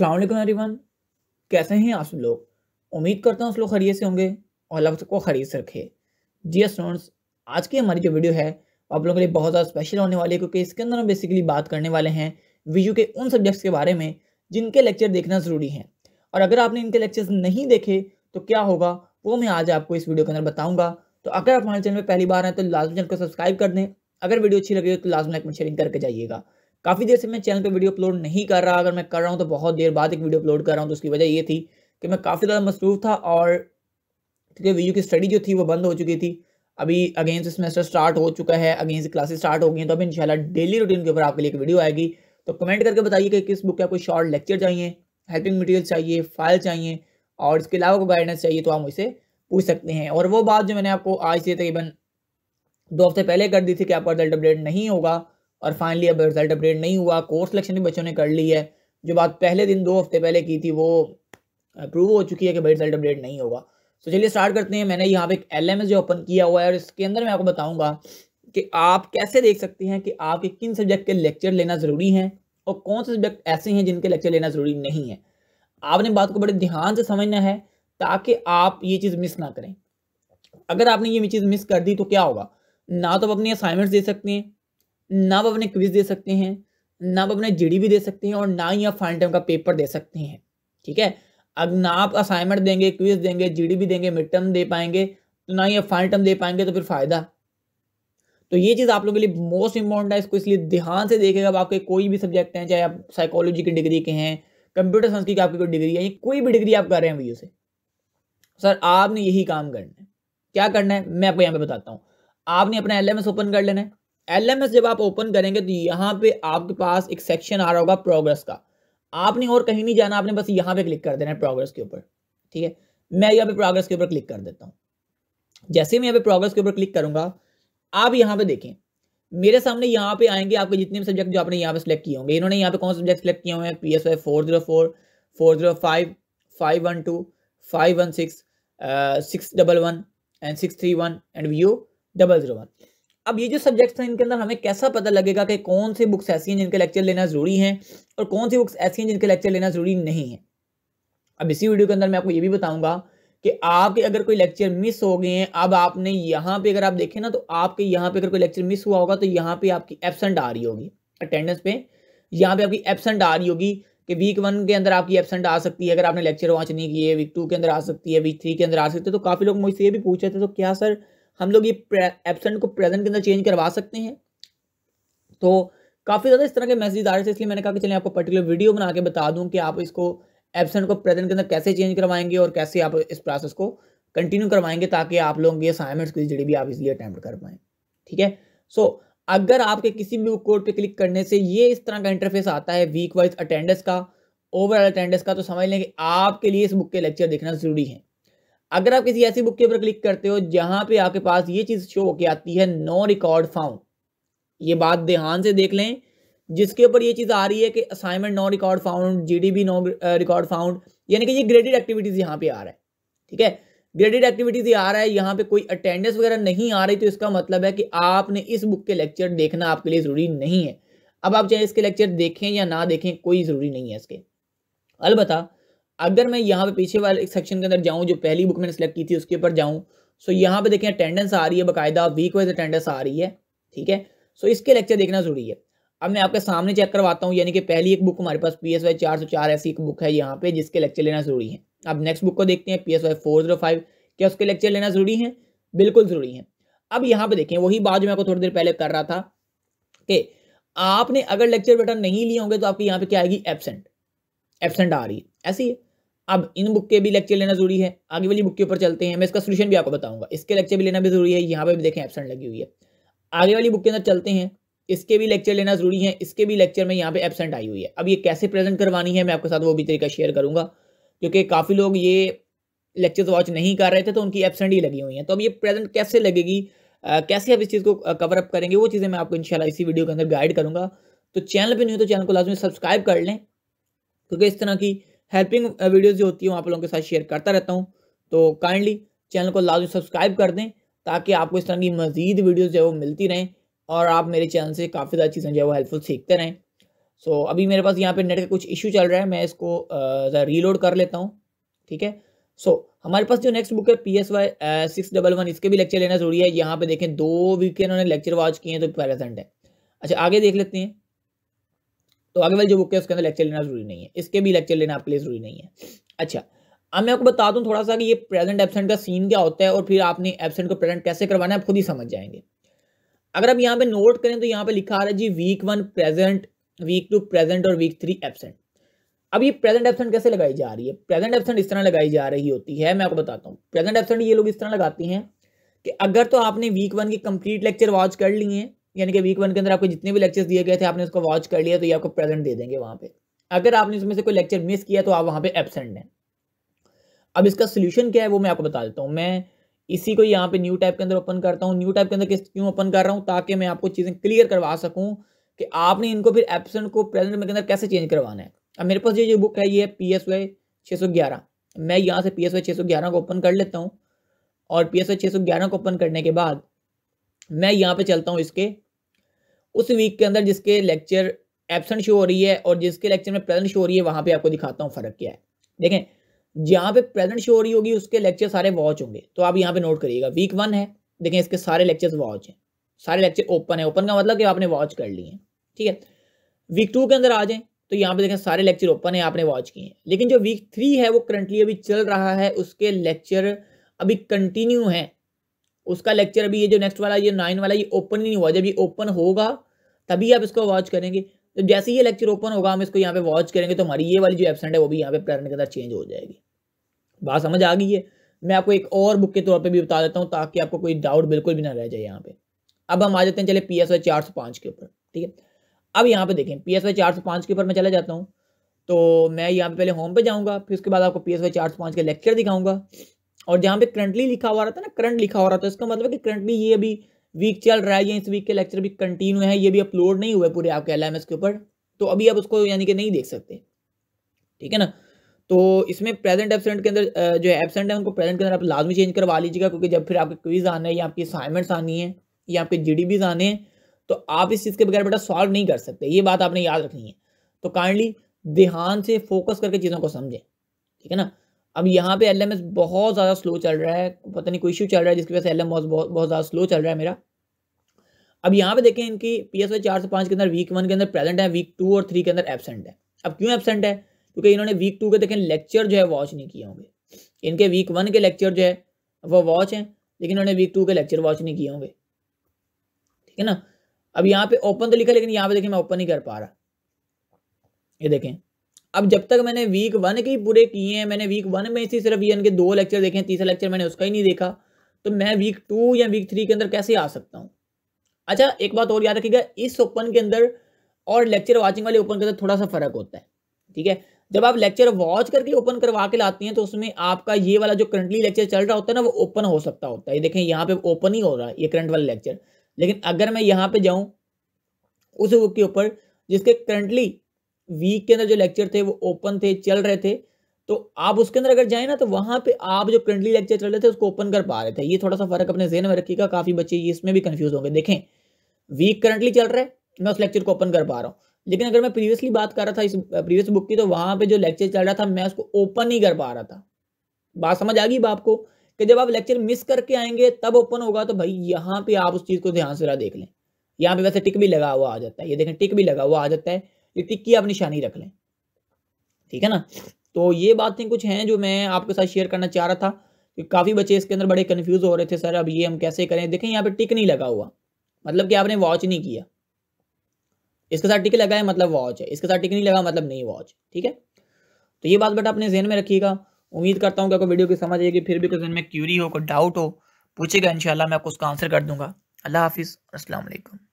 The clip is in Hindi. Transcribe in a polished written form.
अस्सलाम वालेकुम एवरीवन, कैसे हैं आप सब लोग। उम्मीद करता हूँ आप लोग खैरियत से होंगे और आप सबको खैरियत से रखे। जी स्टूडेंट्स, आज की हमारी जो वीडियो है आप लोगों के लिए बहुत ज़्यादा स्पेशल होने वाली है, क्योंकि इसके अंदर हम बेसिकली बात करने वाले हैं वीयू के उन सब्जेक्ट्स के बारे में जिनके लेक्चर देखना ज़रूरी है। और अगर आपने इनके लेक्चर्स नहीं देखे तो क्या होगा वो मैं आज आपको इस वीडियो के अंदर बताऊँगा। तो अगर आप हमारे चैनल में पहली बार हैं तो लाजमी चैनल को सब्सक्राइब कर दें। अगर वीडियो अच्छी लगी हो तो लाजमी लाइक में शेयरिंग करके जाइएगा। काफ़ी देर से मैं चैनल पे वीडियो अपलोड नहीं कर रहा, अगर मैं कर रहा हूँ तो बहुत देर बाद एक वीडियो अपलोड कर रहा हूँ। तो उसकी वजह ये थी कि मैं काफ़ी ज़्यादा मसरूफ़ था और क्योंकि वीयू की स्टडी जो थी वो बंद हो चुकी थी। अभी अगेन से सेमेस्टर स्टार्ट हो चुका है, अगेन से क्लासेस स्टार्ट हो गई हैं, तो अब इंशाल्लाह डेली रूटीन के ऊपर आपके लिए एक वीडियो आएगी। तो कमेंट करके बताइए कि किस बुक के आपको शॉर्ट लेक्चर चाहिए, हेल्पिंग मटीरियल चाहिए, फाइल चाहिए और इसके अलावा कोई गाइडेंस चाहिए तो आप मुझसे पूछ सकते हैं। और वो बात जो मैंने आपको आज से तकरीबन 2 हफ्ते पहले कर दी थी कि आपका रिजल्ट अपडेट नहीं होगा, और फाइनली अब रिजल्ट अपडेट नहीं हुआ। कोर्स सिलेक्शन भी बच्चों ने कर ली है, जो बात पहले दिन 2 हफ्ते पहले की थी वो प्रूव हो चुकी है कि भाई रिजल्ट अपडेट नहीं होगा। तो चलिए स्टार्ट करते हैं। मैंने यहाँ पे एक LMS जो ओपन किया हुआ है और इसके अंदर मैं आपको बताऊँगा कि आप कैसे देख सकते हैं कि आपके किन सब्जेक्ट के लेक्चर लेना ज़रूरी हैं और कौन से सब्जेक्ट ऐसे हैं जिनके लेक्चर लेना ज़रूरी नहीं है। आपने बात को बड़े ध्यान से समझना है ताकि आप ये चीज़ मिस ना करें। अगर आपने ये चीज़ मिस कर दी तो क्या होगा, ना तो आप अपने असाइनमेंट्स दे सकते हैं, ना आप अपने क्विज दे सकते हैं, ना आप अपने GD भी दे सकते हैं और ना ही आप फाइनल टर्म का पेपर दे सकते हैं। ठीक है, अब ना आप असाइनमेंट देंगे, क्विज देंगे, GD भी देंगे, मिड टर्म दे पाएंगे, तो ना ही आप फाइनल टर्म दे पाएंगे, तो फिर फायदा। तो ये चीज़ आप लोगों के लिए मोस्ट इंपॉर्टेंट है, इसको इसलिए ध्यान से देखिएगा। अब आपके कोई भी सब्जेक्ट हैं, चाहे आप साइकोलॉजी की डिग्री के हैं, कंप्यूटर साइंस की आपकी कोई डिग्री है, कोई भी डिग्री आप कर रहे हैं वीयू से, सर आपने यही काम करना है। क्या करना है मैं आपको यहाँ पे बताता हूँ। आपने अपना LMS ओपन कर लेना है। LMS जब आप ओपन करेंगे तो यहाँ पे आपके पास एक सेक्शन आ रहा होगा प्रोग्रेस का। आपने और कहीं नहीं जाना, आपने बस यहाँ पे क्लिक कर देना है प्रोग्रेस के ऊपर। ठीक है, मैं यहाँ पे प्रोग्रेस के ऊपर क्लिक कर देता हूँ। जैसे मैं यहाँ पे प्रोग्रेस के ऊपर क्लिक करूँगा, आप यहाँ पे देखें मेरे सामने यहाँ पे आएंगे आपके जितने भी सब्जेक्ट जो आपने यहाँ पे सिलेक्ट किए होंगे। इन्होंने यहाँ पे कौन से सब्जेक्ट सिलेक्ट किए हुए हैं, PSY 404, 405, 512, 516, 611 एंड 631 एंड VU 001। अब ये जो सब्जेक्ट्स हैं इनके अंदर हमें कैसा पता लगेगा कि कौन सी बुक्स ऐसी हैं जिनके लेक्चर लेना ज़रूरी हैं और कौन सी बुक्स ऐसी हैं जिनके लेक्चर लेना ज़रूरी नहीं है। अब इसी वीडियो के अंदर मैं आपको ये भी बताऊंगा कि आपके अगर कोई लेक्चर मिस हो गए हैं, अब आपने यहाँ पे अगर आप देखें ना तो आपके यहाँ पे अगर कोई लेक्चर मिस हुआ होगा तो यहाँ पे आपकी एब्सेंट आ रही होगी, अटेंडेंस पे यहाँ पे आपकी एब्सेंट आ रही होगी कि वीक 1 के अंदर आपकी एब्सेंट आ सकती है अगर आपने लेक्चर वॉच नहीं किए, वीक 2 के अंदर आ सकती है, वीक 3 के अंदर आ सकती है। तो काफ़ी लोग मुझसे ये भी पूछ रहे थे तो क्या सर हम लोग ये एब्सेंट को प्रेजेंट के अंदर चेंज करवा सकते हैं। तो काफ़ी ज़्यादा इस तरह के मैसेज आ रहे थे, इसलिए मैंने कहा कि चलें आपको पर्टिकुलर वीडियो बना के बता दूं कि आप इसको एब्सेंट को प्रेजेंट के अंदर कैसे चेंज करवाएंगे और कैसे आप इस प्रोसेस को कंटिन्यू करवाएंगे ताकि आप लोग ये असाइनमेंट्स की जड़ी भी आप इसलिए अटैम्प्ट कर पाएँ। ठीक है, सो अगर आपके किसी भी कोड पर क्लिक करने से ये इस तरह का इंटरफेस आता है वीक वाइज अटेंडेंस का, ओवरऑल अटेंडेंस का, तो समझ लें कि आपके लिए इस बुक के लेक्चर देखना ज़रूरी है। अगर आप किसी ऐसी बुक के ऊपर क्लिक करते हो जहाँ पे आपके पास ये चीज़ शो होके आती है नो रिकॉर्ड फाउंड, ये बात ध्यान से देख लें, जिसके ऊपर ये चीज़ आ रही है कि assignment no record found, GD no record found, यानी कि ये ग्रेडेड एक्टिविटीज़ यहाँ पे आ रहा है। ठीक है, ग्रेडेड एक्टिविटीज़ ये आ रहा है, यहाँ पे कोई अटेंडेंस वगैरह नहीं आ रही, तो इसका मतलब है कि आपने इस बुक के लेक्चर देखना आपके लिए ज़रूरी नहीं है। अब आप चाहे इसके लेक्चर देखें या ना देखें, कोई ज़रूरी नहीं है इसके। अलबत्ता अगर मैं यहाँ पे पीछे वाले सेक्शन के अंदर जाऊँ जो पहली बुक मैंने सेलेक्ट की थी उसके ऊपर जाऊँ, सो यहाँ पे देखें अटेंडेंस आ रही है, बाकायदा वीक वाइज अटेंडेंस आ रही है। ठीक है, सो इसके लेक्चर देखना ज़रूरी है। अब मैं आपके सामने चेक करवाता हूँ, यानी कि पहली एक बुक हमारे पास PSY 404 ऐसी एक बुक है यहाँ पे जिसके लेक्चर लेना ज़रूरी है। अब नेक्स्ट बुक को देखते हैं PSY 405, क्या उसके लेक्चर लेना ज़रूरी है? बिल्कुल ज़रूरी है। अब यहाँ पर देखें वही बात जो मैं आपको थोड़ी देर पहले कर रहा था कि आपने अगर लेक्चर बेटा नहीं लिए होंगे तो आपकी यहाँ पर क्या आएगी, एब्सेंट आ रही है, ऐसी है। अब इन बुक के भी लेक्चर लेना जरूरी है। आगे वाली बुक के ऊपर चलते हैं, मैं इसका सोल्यूशन भी आपको बताऊंगा। इसके लेक्चर भी लेना भी जरूरी है, यहाँ पे भी देखें एब्सेंट लगी हुई है। आगे वाली बुक के अंदर चलते हैं, इसके भी लेक्चर लेना जरूरी है, इसके भी लेक्चर में यहाँ पे एब्सेंट आई हुई है। अब ये कैसे प्रेजेंट करवानी है मैं आपके साथ वो भी तरीका शेयर करूंगा, क्योंकि काफ़ी लोग ये लेक्चर वॉच नहीं कर रहे थे तो उनकी एब्सेंट ही लगी हुई है। तो अब ये प्रेजेंट कैसे लगेगी, कैसे आप इस चीज़ को कवर अप करेंगे, वो चीज़ें मैं आपको इंशाल्लाह इसी वीडियो के अंदर गाइड करूँगा। तो चैनल पर नहीं हो तो चैनल को लाजमी सब्सक्राइब कर लें, क्योंकि इस तरह की हेल्पिंग वीडियोस जो होती है वो आप लोगों के साथ शेयर करता रहता हूं। तो काइंडली चैनल को लाजमी सब्सक्राइब कर दें ताकि आपको इस तरह की मज़ीद वीडियोस जो है वो मिलती रहें और आप मेरे चैनल से काफ़ी सारी चीज़ें जो है वो हेल्पफुल सीखते रहें। सो अभी मेरे पास यहाँ पे नेट का कुछ इशू चल रहा है, मैं इसको रीलोड कर लेता हूँ। ठीक है, सो हमारे पास जो नेक्स्ट बुक है PSY 611, इसके भी लेक्चर लेना जरूरी है। यहाँ पे देखें 2 वीक के इन्होंने लेक्चर वॉच किए हैं तो प्रेजेंट है। अच्छा आगे देख लेते हैं, तो आगे वाली जो बुक है उसके अंदर लेक्चर लेना जरूरी नहीं है, इसके भी लेक्चर लेना आपके लिए जरूरी नहीं है। अच्छा अब मैं आपको बता दूं थोड़ा सा कि ये प्रेजेंट एब्सेंट का सीन क्या होता है और फिर आपने एब्सेंट को प्रेजेंट कैसे करवाना है, आप खुद ही समझ जाएंगे। अगर आप यहाँ पे नोट करें तो यहाँ पे लिखा आ रहा है जी वीक 1 प्रेजेंट, वीक 2 प्रेजेंट और वीक 3 एब्सेंट। अब ये प्रेजेंट एब्सेंट कैसे लगाई जा रही है? प्रेजेंट एब्सेंट इस तरह लगाई जा रही होती है, मैं आपको बताता हूँ। प्रेजेंट एब्सेंट ये लोग इस तरह लगाते हैं कि अगर तो आपने वीक 1 के कंप्लीट लेक्चर वॉच कर लिए हैं, यानी कि वीक 1 के अंदर आपको जितने भी लेक्चर्स दिए गए थे आपने उसको वॉच कर लिया, तो ये आपको प्रेजेंट दे देंगे वहाँ पे। अगर आपने उसमें से कोई लेक्चर मिस किया तो आप वहाँ पे एब्सेंट हैं। अब इसका सोल्यूशन क्या है वो मैं आपको बता देता हूँ। मैं इसी को यहाँ पे न्यू टैब के अंदर ओपन करता हूँ। न्यू टैब के अंदर क्यों ओपन कर रहा हूँ? ताकि मैं आपको चीज़ें क्लियर करवा सकूँ कि आपने इनको फिर एब्सेंट को प्रेजेंट में के अंदर कैसे चेंज करवाना है। अब मेरे पास ये बुक है, ये PSY 611। मैं यहाँ से PSY 611 को ओपन कर लेता हूँ और PSY 611 को ओपन करने के बाद मैं यहाँ पे चलता हूँ इसके उस वीक के अंदर जिसके लेक्चर एब्सेंट शो हो रही है और जिसके लेक्चर में प्रेजेंट शो हो रही है, वहाँ पे आपको दिखाता हूँ फ़र्क क्या है। देखें जहाँ पे प्रेजेंट शो हो रही होगी उसके लेक्चर सारे वॉच होंगे, तो आप यहाँ पे नोट करिएगा वीक 1 है, देखें इसके सारे लेक्चर्स वॉच हैं, सारे लेक्चर ओपन है। ओपन का मतलब कि आपने वॉच कर लिए हैं। ठीक है, वीक 2 के अंदर आ जाएँ तो यहाँ पे देखें सारे लेक्चर ओपन है, आपने वॉच किए हैं। लेकिन जो वीक 3 है वो करंटली अभी चल रहा है, उसके लेक्चर अभी कंटिन्यू हैं, उसका लेक्चर अभी ये जो नेक्स्ट वाला ये 9 वाला ये ओपन ही नहीं हुआ। जब ये ओपन होगा तभी आप इसको वॉच करेंगे। तो जैसे ये लेक्चर ओपन होगा हम इसको यहाँ पे वॉच करेंगे तो हमारी ये वाली जो एब्सेंट है वो भी यहाँ पे प्रेजेंट के अंदर चेंज हो जाएगी। बात समझ आ गई है। मैं आपको एक और बुक के तौर पे भी बता देता हूँ ताकि आपको कोई डाउट बिल्कुल भी ना रह जाए यहाँ पे। अब हम आ जाते हैं चले PSY 405 के ऊपर। ठीक है, अब यहाँ पे देखें PSY 405 के ऊपर मैं चला जाता हूँ, तो मैं यहाँ पे पहले होम पे जाऊँगा, फिर उसके बाद आपको PSY 405 के लेक्चर दिखाऊंगा। और जहाँ पे करंटली लिखा हो रहा था ना, करंट लिखा हो रहा था, इसका मतलब कि करंटली ये अभी वीक चल रहा है या इस वीक के लेक्चर भी कंटिन्यू है, ये भी अपलोड नहीं हुए पूरे आपके LMS के ऊपर, तो अभी आप उसको यानी कि नहीं देख सकते। ठीक है ना, तो इसमें प्रेजेंट एब्सेंट के अंदर जो एब्सेंट है उनको प्रेजेंट के अंदर आप लाजमी चेंज करवा लीजिएगा, क्योंकि जब फिर आपके क्विज आना है या आपकी असाइनमेंट्स आनी है या आपके GDBs आने हैं तो आप इस चीज़ के बगैर बेटा सॉल्व नहीं कर सकते। ये बात आपने याद रखनी है, तो काइंडली ध्यान से फोकस करके चीज़ों को समझें। ठीक है ना, अब यहाँ पे LMS बहुत ज़्यादा स्लो चल रहा है, पता नहीं कोई इशू चल रहा है जिसकी वजह से LMS बहुत ज़्यादा स्लो चल रहा है मेरा। अब यहाँ पे देखें इनकी PSY 405 के अंदर वीक 1 के अंदर प्रेजेंट है, वीक 2 और 3 के अंदर एब्सेंट है। अब क्यों एब्सेंट है? क्योंकि इन्होंने वीक 2 के देखें लेक्चर जो है वॉच नहीं किए होंगे। इनके वीक 1 के लेक्चर जो है वो वॉच हैं, लेकिन इन्होंने वीक 2 के लेक्चर वॉच नहीं किए होंगे। ठीक है ना, अब यहाँ पे ओपन तो लिखा लेकिन यहाँ पे देखें मैं ओपन नहीं कर पा रहा, ये देखें। अब जब तक मैंने वीक 1 के ही पूरे किए हैं, मैंने वीक 1 में से सिर्फ ये इनके 2 लेक्चर देखे हैं, तीसरा लेक्चर मैंने उसका ही नहीं देखा, तो मैं वीक 2 या वीक 3 के अंदर कैसे आ सकता हूँ? अच्छा एक बात और याद रखिएगा, इस ओपन के अंदर और लेक्चर वाचिंग वाले ओपन के अंदर थोड़ा सा फर्क होता है। ठीक है, जब आप लेक्चर वॉच करके ओपन करवा के लाती हैं तो उसमें आपका ये वाला जो करंटली लेक्चर चल रहा होता है ना वो ओपन हो सकता होता है। ये देखें यहाँ पे ओपन ही हो रहा है ये करंट वाला लेक्चर, लेकिन अगर मैं यहाँ पे जाऊँ उस बुक के ऊपर जिसके करंटली वीक के अंदर जो लेक्चर थे वो ओपन थे, चल रहे थे, तो आप उसके अंदर अगर जाए ना तो वहाँ पे आप जो करंटली लेक्चर चल रहे थे उसको ओपन कर पा रहे थे। ये थोड़ा सा फर्क अपने जहन में रखिएगा, काफ़ी बच्चे ये इसमें भी कंफ्यूज होंगे। देखें वीक करंटली चल रहा है, मैं उस लेक्चर को ओपन कर पा रहा हूँ, लेकिन अगर मैं प्रीवियसली बात कर रहा था इस प्रीवियस बुक की तो वहाँ पर जो लेक्चर चल रहा था मैं उसको ओपन नहीं कर पा रहा था। बात समझ आ गई बाप को कि जब आप लेक्चर मिस करके आएंगे तब ओपन होगा, तो भाई यहाँ पर आप उस चीज़ को ध्यान से ज़रा देख लें। यहाँ पर वैसे टिक भी लगा हुआ आ जाता है, ये देखें टिक भी लगा हुआ आ जाता है, ये टिक की आप निशानी रख लें। ठीक है ना, तो ये बातें कुछ हैं जो मैं आपके साथ शेयर करना चाह रहा था कि काफ़ी बच्चे इसके अंदर बड़े कंफ्यूज हो रहे थे, सर अब ये हम कैसे करें। देखें यहाँ पे टिक नहीं लगा हुआ, मतलब कि आपने वॉच नहीं किया। इसके साथ टिक लगा है मतलब वॉच है, इसके साथ टिक नहीं लगा मतलब नहीं वॉच। ठीक है, तो ये बात बेटा अपने जहन में रखिएगा। उम्मीद करता हूँ कि आपको वीडियो की समझ आएगी, फिर भी कोई जहन में क्यूरी हो, कोई डाउट हो, पूछेगा, इंशाल्लाह मैं आपको उसका आंसर कर दूंगा। अल्लाह हाफिज़, अस्सलाम वालेकुम।